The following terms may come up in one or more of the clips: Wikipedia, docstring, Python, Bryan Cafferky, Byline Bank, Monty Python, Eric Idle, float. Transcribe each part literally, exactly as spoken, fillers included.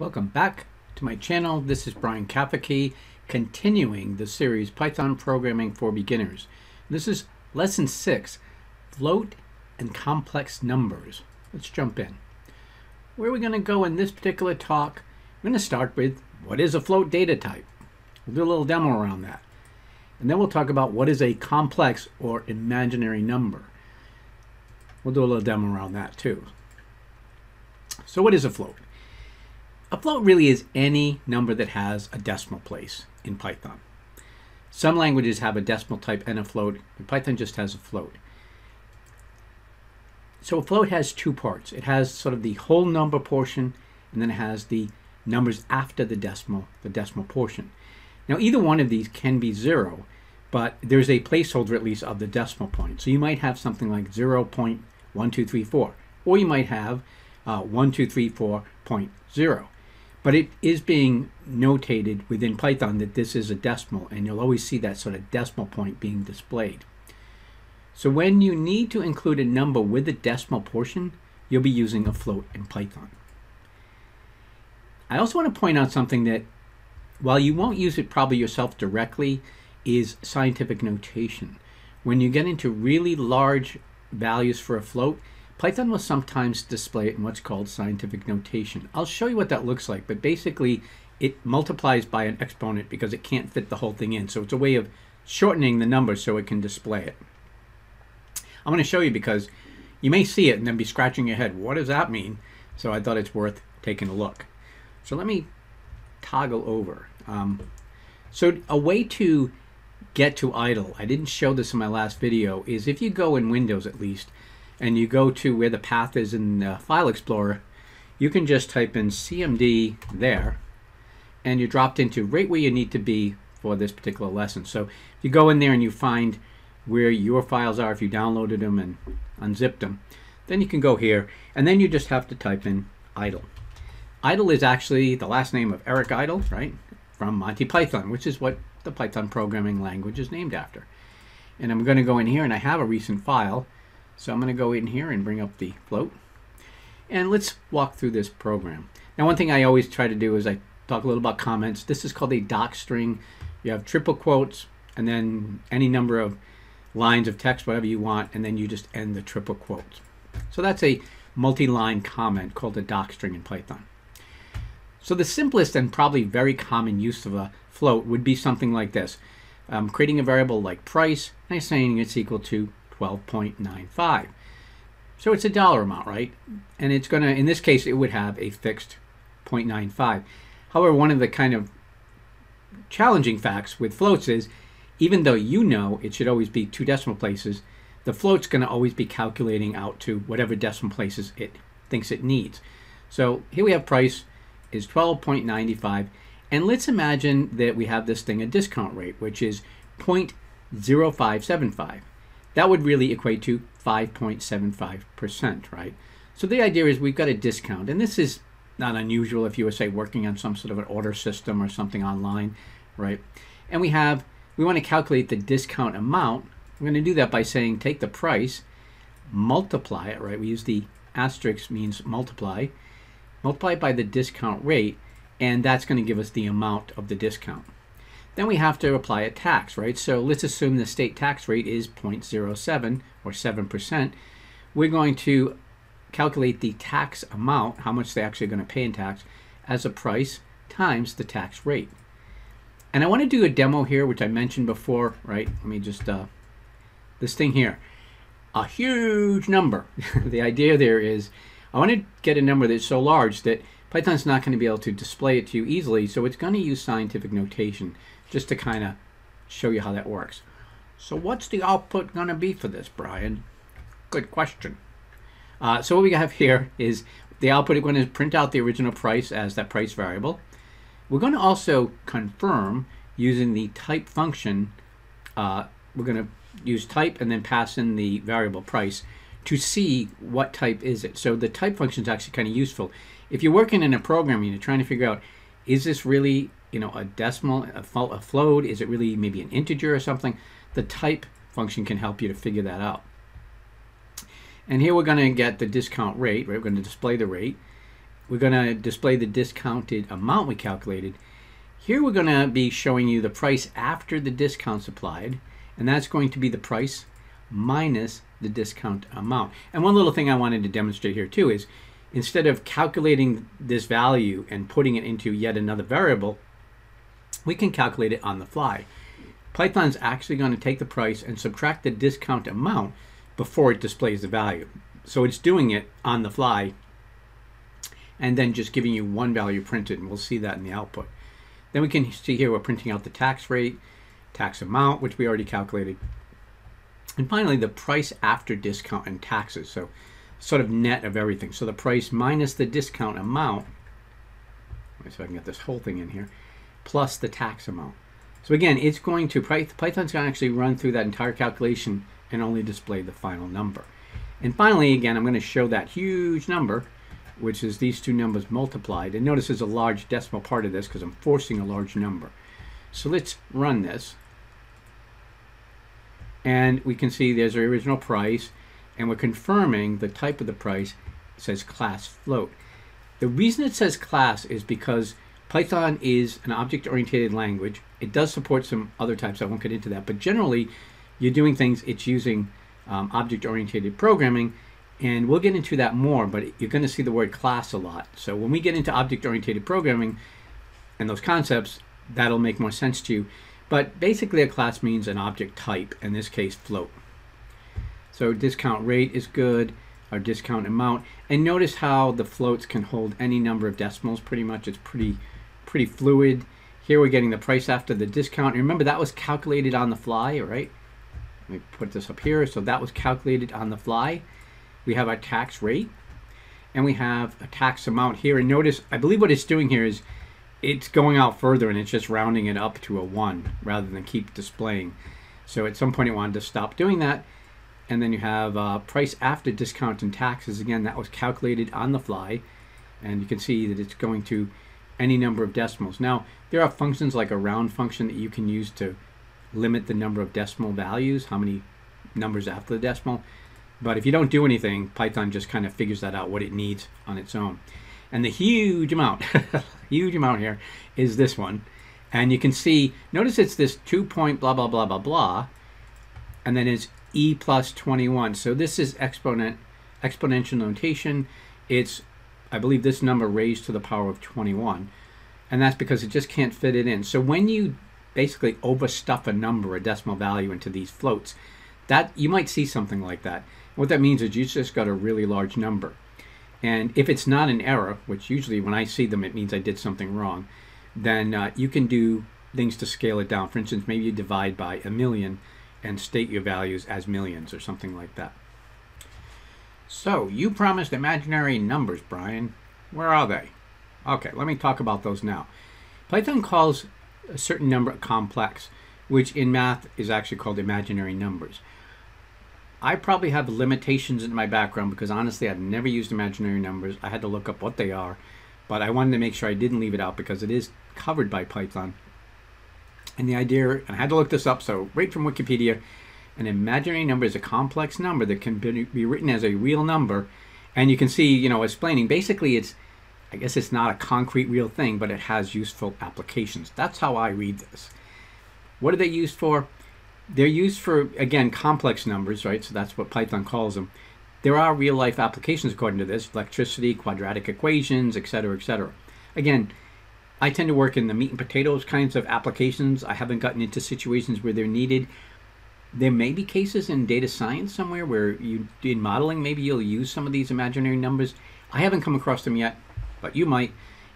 Welcome back to my channel. This is Bryan Cafferky, continuing the series Python Programming for Beginners. This is lesson six, float and complex numbers. Let's jump in. Where are we going to go in this particular talk? I'm going to start with what is a float data type. We'll do a little demo around that. And then we'll talk about what is a complex or imaginary number. We'll do a little demo around that too. So what is a float? A float really is any number that has a decimal place in Python. Some languages have a decimal type and a float, but Python just has a float. So a float has two parts. It has sort of the whole number portion, and then it has the numbers after the decimal, the decimal portion. Now either one of these can be zero, but there's a placeholder at least of the decimal point. So you might have something like zero point one two three four, or you might have uh, one two three four point zero. But it is being notated within Python that this is a decimal, and you'll always see that sort of decimal point being displayed. So when you need to include a number with a decimal portion, you'll be using a float in Python. I also want to point out something that, while you won't use it probably yourself directly, is scientific notation. When you get into really large values for a float, Python will sometimes display it in what's called scientific notation. I'll show you what that looks like, but basically it multiplies by an exponent because it can't fit the whole thing in. So it's a way of shortening the number so it can display it. I'm going to show you because you may see it and then be scratching your head. What does that mean? So I thought it's worth taking a look. So let me toggle over. Um, so a way to get to idle, I didn't show this in my last video, is if you go in Windows at least, and you go to where the path is in the File Explorer, you can just type in C M D there, and you're dropped into right where you need to be for this particular lesson. So if you go in there and you find where your files are, if you downloaded them and unzipped them, then you can go here, and then you just have to type in idle. Idle is actually the last name of Eric Idle, right, from Monty Python, which is what the Python programming language is named after. And I'm going to go in here, and I have a recent file. So I'm going to go in here and bring up the float. And let's walk through this program. Now, one thing I always try to do is I talk a little about comments. This is called a docstring. You have triple quotes and then any number of lines of text, whatever you want, and then you just end the triple quotes. So that's a multi-line comment called a docstring in Python. So the simplest and probably very common use of a float would be something like this. I'm creating a variable like price, and I'm saying it's equal to twelve point nine five. So it's a dollar amount, right? And it's going to, in this case, it would have a fixed zero point nine five. However, one of the kind of challenging facts with floats is, even though you know it should always be two decimal places, the float's going to always be calculating out to whatever decimal places it thinks it needs. So here we have price is twelve point nine five. And let's imagine that we have this thing, a discount rate, which is zero point zero five seven five. That would really equate to five point seven five percent, right? So the idea is we've got a discount, and this is not unusual if you were, say, working on some sort of an order system or something online, right? And we have, we want to calculate the discount amount. We're going to do that by saying take the price, multiply it, right? We use the asterisk means multiply, multiply by the discount rate, and that's going to give us the amount of the discount. Then we have to apply a tax, right? So let's assume the state tax rate is zero point zero seven or seven percent. We're going to calculate the tax amount, how much they're actually going to pay in tax, as a price times the tax rate. And I want to do a demo here, which I mentioned before, right? Let me just, uh, this thing here, a huge number. The idea there is I want to get a number that's so large that Python's not going to be able to display it to you easily, so it's going to use scientific notation just to kind of show you how that works. So what's the output going to be for this, Bryan? Good question. Uh, so what we have here is the output is going to print out the original price as that price variable. We're going to also confirm using the type function. Uh, we're going to use type and then pass in the variable price to see what type is it. So the type function is actually kind of useful. If you're working in a program and you're trying to figure out, is this really, you know, a decimal, a float? Is it really maybe an integer or something? The type function can help you to figure that out. And here we're going to get the discount rate, right? We're going to display the rate. We're going to display the discounted amount we calculated. Here we're going to be showing you the price after the discount's applied, and that's going to be the price minus the discount amount. And one little thing I wanted to demonstrate here too is instead of calculating this value and putting it into yet another variable, we can calculate it on the fly. Python's actually going to take the price and subtract the discount amount before it displays the value. So it's doing it on the fly and then just giving you one value printed, and we'll see that in the output. Then we can see here we're printing out the tax rate, tax amount, which we already calculated, and finally the price after discount and taxes, so sort of net of everything. So the price minus the discount amount, so I can get this whole thing in here, plus the tax amount. So again, it's going to, Python's going to actually run through that entire calculation and only display the final number. And finally, again, I'm going to show that huge number, which is these two numbers multiplied. And notice there's a large decimal part of this because I'm forcing a large number. So let's run this. And we can see there's our original price. And we're confirming the type of the price. It says class float. The reason it says class is because Python is an object-oriented language. It does support some other types. I won't get into that. But generally, you're doing things, it's using um, object-oriented programming. And we'll get into that more, but you're going to see the word class a lot. So when we get into object-oriented programming and those concepts, that'll make more sense to you. But basically, a class means an object type, in this case, float. So discount rate is good, our discount amount. And notice how the floats can hold any number of decimals pretty much. It's pretty, pretty fluid. Here we're getting the price after the discount. And remember, that was calculated on the fly, right? Let me put this up here. So that was calculated on the fly. We have our tax rate, and we have a tax amount here. And notice, I believe what it's doing here is it's going out further, and it's just rounding it up to a one rather than keep displaying. So at some point, it wanted to stop doing that. And then you have uh, price after discount and taxes. Again, that was calculated on the fly. And you can see that it's going to any number of decimals. Now, there are functions like a round function that you can use to limit the number of decimal values, how many numbers after the decimal. But if you don't do anything, Python just kind of figures that out, what it needs on its own. And the huge amount, huge amount here is this one. And you can see, notice it's this two point blah, blah, blah, blah, blah. And then it's e plus twenty-one. So this is exponent, exponential notation. It's, I believe, this number raised to the power of twenty-one. And that's because it just can't fit it in. So when you basically overstuff a number, a decimal value into these floats, that you might see something like that. What that means is you just got a really large number. And if it's not an error, which usually when I see them, it means I did something wrong, then uh, you can do things to scale it down. For instance, maybe you divide by a million and state your values as millions or something like that. So you promised imaginary numbers, Bryan. Where are they? Okay, let me talk about those now. Python calls a certain number complex, which in math is actually called imaginary numbers. I probably have limitations in my background because honestly I've never used imaginary numbers. I had to look up what they are, but I wanted to make sure I didn't leave it out because it is covered by Python. And the idea, and I had to look this up, so right from Wikipedia, an imaginary number is a complex number that can be written as a real number. And you can see, you know, explaining, basically it's, I guess it's not a concrete real thing, but it has useful applications. That's how I read this. What are they used for? They're used for, again, complex numbers, right? So that's what Python calls them. There are real-life applications according to this, electricity, quadratic equations, et cetera, et cetera. Again, I tend to work in the meat and potatoes kinds of applications. I haven't gotten into situations where they're needed. There may be cases in data science somewhere where you, in modeling, maybe you'll use some of these imaginary numbers. I haven't come across them yet, but you might.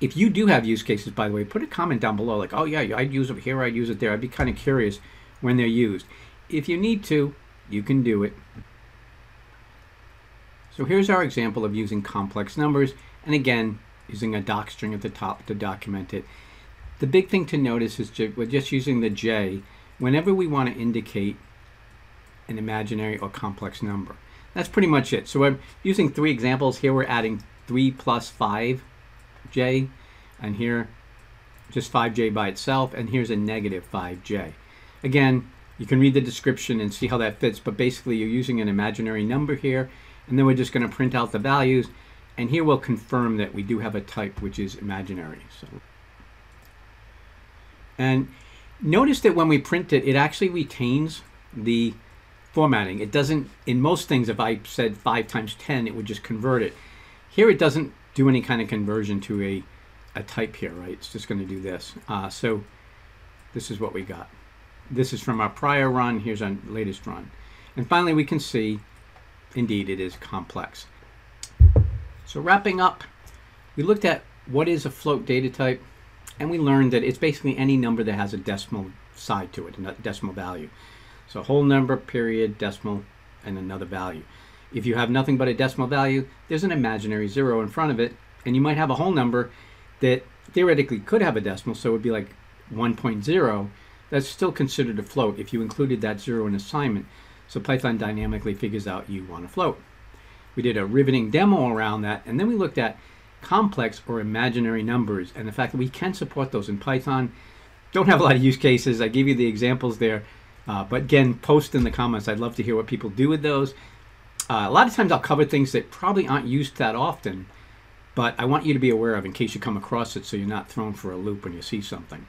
If you do have use cases, by the way, put a comment down below like, oh yeah, I'd use it here, I'd use it there. I'd be kind of curious when they're used. If you need to, you can do it. So here's our example of using complex numbers. And again, using a doc string at the top to document it. The big thing to notice is we're just using the J whenever we want to indicate an imaginary or complex number. That's pretty much it. So I'm using three examples. Here we're adding three plus five J, and here just five J by itself, and here's a negative five J. Again, you can read the description and see how that fits, but basically you're using an imaginary number here, and then we're just going to print out the values, And here we'll confirm that we do have a type which is imaginary. So, and notice that when we print it, it actually retains the formatting. It doesn't, in most things, if I said five times ten, it would just convert it. Here it doesn't do any kind of conversion to a, a type here, right? It's just going to do this. Uh, so this is what we got. This is from our prior run. Here's our latest run. And finally, we can see, indeed, it is complex. So wrapping up, we looked at what is a float data type, and we learned that it's basically any number that has a decimal side to it, a decimal value. So whole number, period, decimal, and another value. If you have nothing but a decimal value, there's an imaginary zero in front of it, and you might have a whole number that theoretically could have a decimal, so it would be like one point zero. That's still considered a float if you included that zero in assignment. So Python dynamically figures out you want a float. We did a riveting demo around that, and then we looked at complex or imaginary numbers and the fact that we can support those in Python. Don't have a lot of use cases. I gave you the examples there, uh, but again, post in the comments. I'd love to hear what people do with those. Uh, a lot of times I'll cover things that probably aren't used that often, but I want you to be aware of in case you come across it so you're not thrown for a loop when you see something.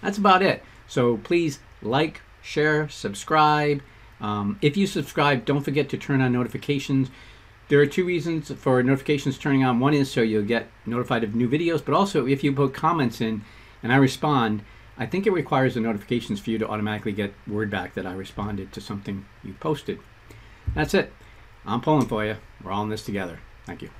That's about it. So please like, share, subscribe. Um, if you subscribe, don't forget to turn on notifications. There are two reasons for notifications turning on. One is so you'll get notified of new videos, but also if you put comments in and I respond, I think it requires the notifications for you to automatically get word back that I responded to something you posted. That's it. I'm pulling for you. We're all in this together. Thank you.